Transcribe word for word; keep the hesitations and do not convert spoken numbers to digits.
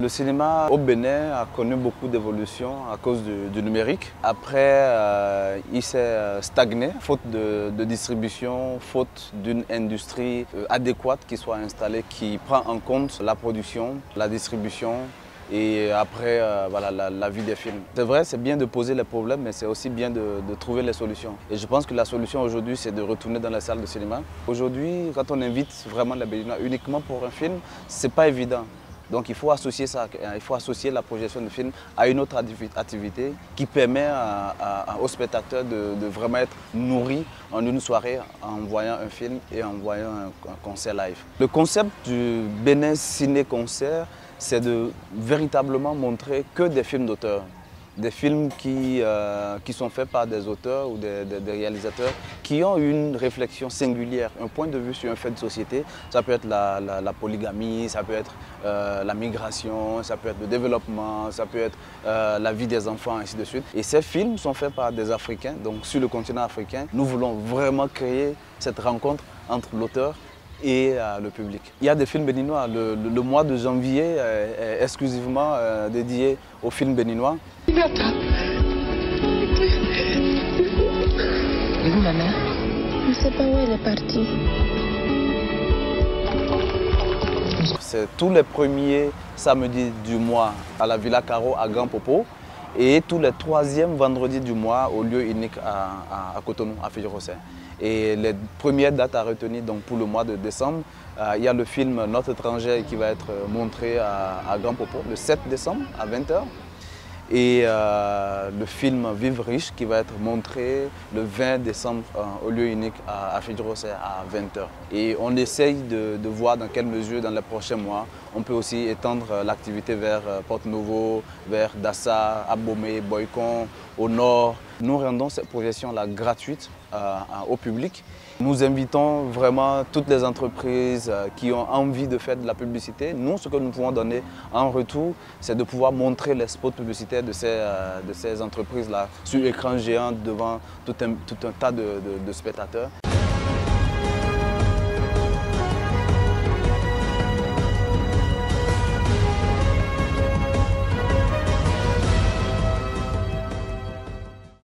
Le cinéma au Bénin a connu beaucoup d'évolutions à cause du, du numérique. Après, euh, il s'est stagné, faute de, de distribution, faute d'une industrie adéquate qui soit installée, qui prend en compte la production, la distribution et après euh, voilà, la, la vie des films. C'est vrai, c'est bien de poser les problèmes, mais c'est aussi bien de, de trouver les solutions. Et je pense que la solution aujourd'hui, c'est de retourner dans la salle de cinéma. Aujourd'hui, quand on invite vraiment les Béninois uniquement pour un film, c'est pas évident. Donc il faut associer ça, il faut associer la projection de film à une autre activité qui permet à, à, aux spectateurs de, de vraiment être nourris en une soirée en voyant un film et en voyant un, un concert live. Le concept du Bénin Ciné Concert, c'est de véritablement montrer que des films d'auteur. Des films qui, euh, qui sont faits par des auteurs ou des, des, des réalisateurs qui ont une réflexion singulière, un point de vue sur un fait de société. Ça peut être la, la, la polygamie, ça peut être euh, la migration, ça peut être le développement, ça peut être euh, la vie des enfants, ainsi de suite. Et ces films sont faits par des Africains, donc sur le continent africain. Nous voulons vraiment créer cette rencontre entre l'auteur et euh, le public. Il y a des films béninois. Le, le, le mois de janvier euh, est exclusivement euh, dédié aux films béninois. Liberta. Elle est où la mère? Je ne sais pas où elle est partie. C'est tous les premiers samedis du mois à la Villa Caro à Grand Popo et tous les troisièmes vendredis du mois au lieu unique à, à, à Cotonou, à Fidjrossè. Et les premières dates à retenir donc pour le mois de décembre, euh, il y a le film Notre étranger qui va être montré à, à Grand Popo le sept décembre à vingt heures. Et euh, le film Vive riche qui va être montré le vingt décembre euh, au lieu unique à, à Fidjrossè à vingt heures. Et on essaye de, de voir dans quelle mesure dans les prochains mois on peut aussi étendre euh, l'activité vers euh, Porto-Novo, vers Dassa, Abomey, Boycon, au nord. Nous rendons cette projection-là gratuite euh, au public. Nous invitons vraiment toutes les entreprises qui ont envie de faire de la publicité. Nous, ce que nous pouvons donner en retour, c'est de pouvoir montrer les spots publicitaires de ces, de ces entreprises-là sur écran géant devant tout un, tout un tas de, de, de spectateurs.